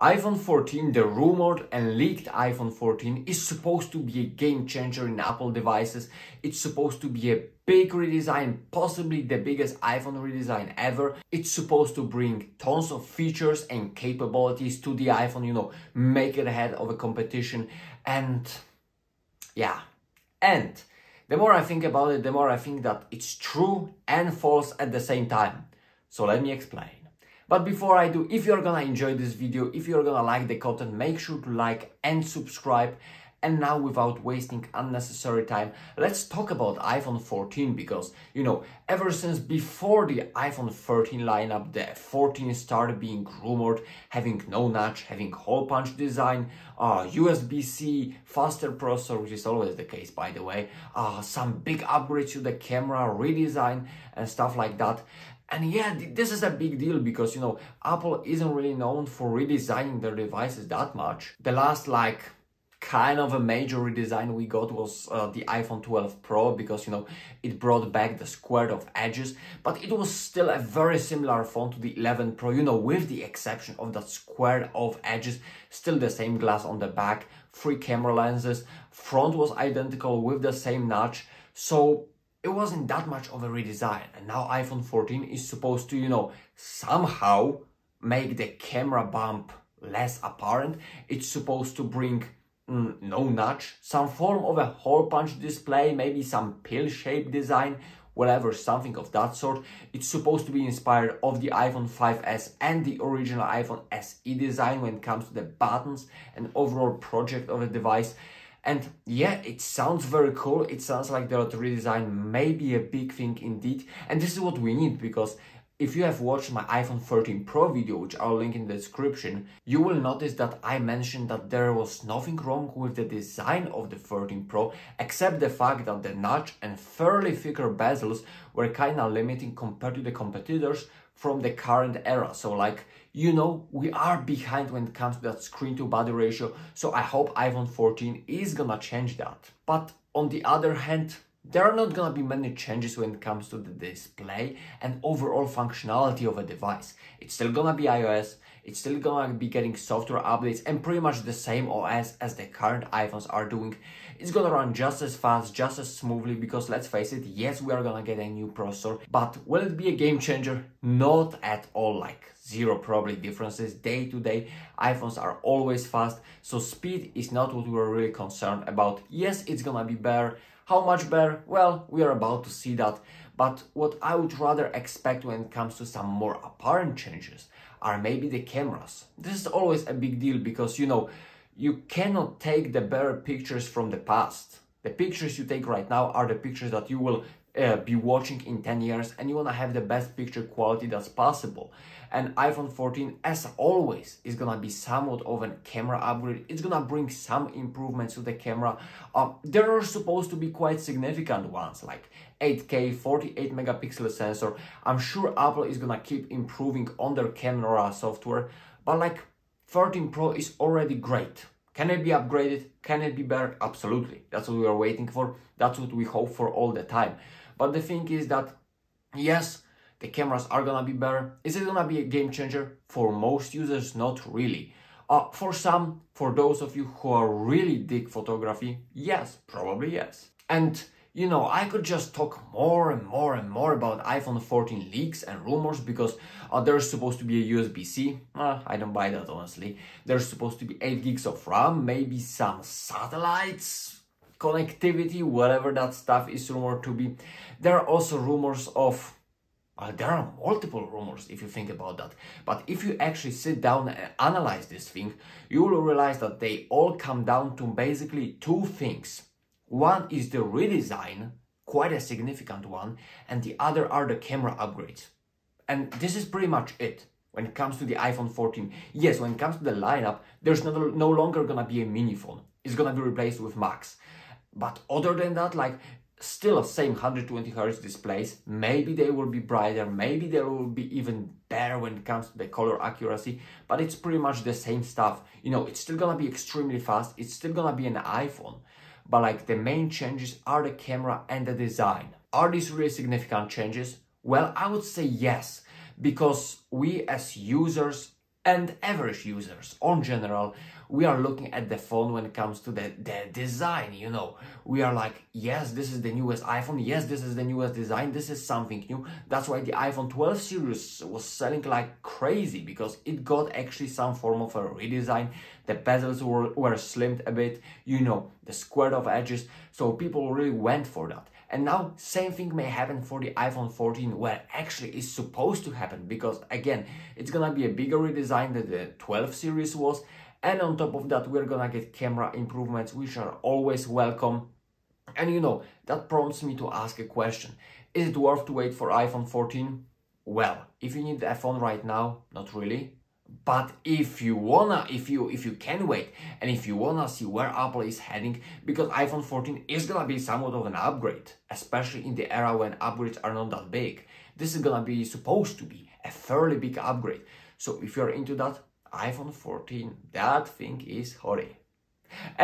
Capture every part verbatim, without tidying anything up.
iPhone fourteen, the rumored and leaked iPhone fourteen, is supposed to be a game changer in Apple devices. It's supposed to be a big redesign, possibly the biggest iPhone redesign ever. It's supposed to bring tons of features and capabilities to the iPhone, you know, make it ahead of a competition. And yeah, and the more I think about it, the more I think that it's true and false at the same time. So let me explain. But before I do, if you're gonna enjoy this video, if you're gonna like the content, make sure to like and subscribe. And now, without wasting unnecessary time, let's talk about iPhone fourteen, because, you know, ever since before the iPhone thirteen lineup, the fourteen started being rumored, having no notch, having hole punch design, uh, U S B C, faster processor, which is always the case, by the way, uh, some big upgrades to the camera, redesign and stuff like that. And yeah, this is a big deal because, you know, Apple isn't really known for redesigning their devices that much. The last, like, kind of a major redesign we got was uh, the iPhone twelve Pro, because, you know, it brought back the squared off edges, but it was still a very similar phone to the eleven Pro, you know, with the exception of that squared off edges, still the same glass on the back, three camera lenses, front was identical with the same notch. So it wasn't that much of a redesign, and now iPhone fourteen is supposed to, you know, somehow make the camera bump less apparent. It's supposed to bring mm, no notch, some form of a hole punch display, maybe some pill-shaped design, whatever, something of that sort. It's supposed to be inspired of the iPhone five S and the original iPhone S E design when it comes to the buttons and overall project of a device. And yeah, it sounds very cool. It sounds like the redesign may be a big thing indeed. And this is what we need, because if you have watched my iPhone thirteen Pro video, which I'll link in the description, you will notice that I mentioned that there was nothing wrong with the design of the thirteen Pro, except the fact that the notch and fairly thicker bezels were kind of limiting compared to the competitors from the current era. So, like, you know, we are behind when it comes to that screen to body ratio. So I hope iPhone fourteen is gonna change that. But on the other hand, there are not gonna be many changes when it comes to the display and overall functionality of a device. It's still gonna be iOS, it's still gonna be getting software updates and pretty much the same O S as the current iPhones are doing. It's gonna run just as fast, just as smoothly, because let's face it, yes, we are gonna get a new processor, but will it be a game changer? Not at all, like zero probably differences. Day to day, iPhones are always fast, so speed is not what we're really concerned about. Yes, it's gonna be better. How much better? Well, we are about to see that. But what I would rather expect when it comes to some more apparent changes are maybe the cameras. This is always a big deal because, you know, you cannot take the better pictures from the past. The pictures you take right now are the pictures that you will uh, be watching in ten years, and you want to have the best picture quality that's possible. And iPhone fourteen, as always, is gonna be somewhat of a camera upgrade. It's gonna bring some improvements to the camera. Uh, there are supposed to be quite significant ones, like eight K, forty-eight megapixel sensor. I'm sure Apple is gonna keep improving on their camera software, but like thirteen Pro is already great. Can it be upgraded? Can it be better? Absolutely. That's what we are waiting for. That's what we hope for all the time. But the thing is that, yes, the cameras are gonna be better. Is it gonna be a game changer? For most users, not really. Uh, for some, for those of you who are really dig photography, yes, probably yes. And, you know, I could just talk more and more and more about iPhone fourteen leaks and rumors, because uh, there's supposed to be a U S B C. Uh, I don't buy that, honestly. There's supposed to be eight gigs of RAM, maybe some satellites, connectivity, whatever that stuff is rumored to be. There are also rumors of Uh, there are multiple rumors if you think about that, but if you actually sit down and analyze this thing, you will realize that they all come down to basically two things. One is the redesign, quite a significant one, and the other are the camera upgrades. And this is pretty much it when it comes to the iPhone fourteen. Yes, when it comes to the lineup, there's no, no longer gonna be a mini phone. It's gonna be replaced with Max. But other than that, like, still the same one hundred twenty hertz displays. Maybe they will be brighter, maybe they will be even better when it comes to the color accuracy, but it's pretty much the same stuff. You know, it's still gonna be extremely fast, it's still gonna be an iPhone, but like the main changes are the camera and the design. Are these really significant changes? Well, I would say yes, because we as users and average users on general, we are looking at the phone when it comes to the, the design, you know. We are like, yes, this is the newest iPhone, yes, this is the newest design, this is something new. That's why the iPhone twelve series was selling like crazy, because it got actually some form of a redesign. The bezels were, were slimmed a bit, you know, the squared off edges, so people really went for that. And now same thing may happen for the iPhone fourteen, where actually it's supposed to happen, because again, it's gonna be a bigger redesign than the twelve series was. And on top of that, we're gonna get camera improvements, which are always welcome. And you know, that prompts me to ask a question. Is it worth to wait for iPhone fourteen? Well, if you need a phone right now, not really. But if you wanna, if you if you can wait, and if you wanna see where Apple is heading, because iPhone fourteen is gonna be somewhat of an upgrade, especially in the era when upgrades are not that big. This is gonna be supposed to be a fairly big upgrade. So if you're into that, iPhone fourteen, that thing is hotty.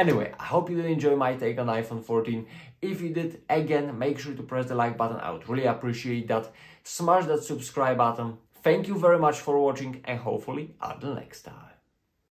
Anyway, I hope you did enjoy my take on iPhone fourteen. If you did, again, make sure to press the like button. I would really appreciate that. Smash that subscribe button. Thank you very much for watching, and hopefully until next time.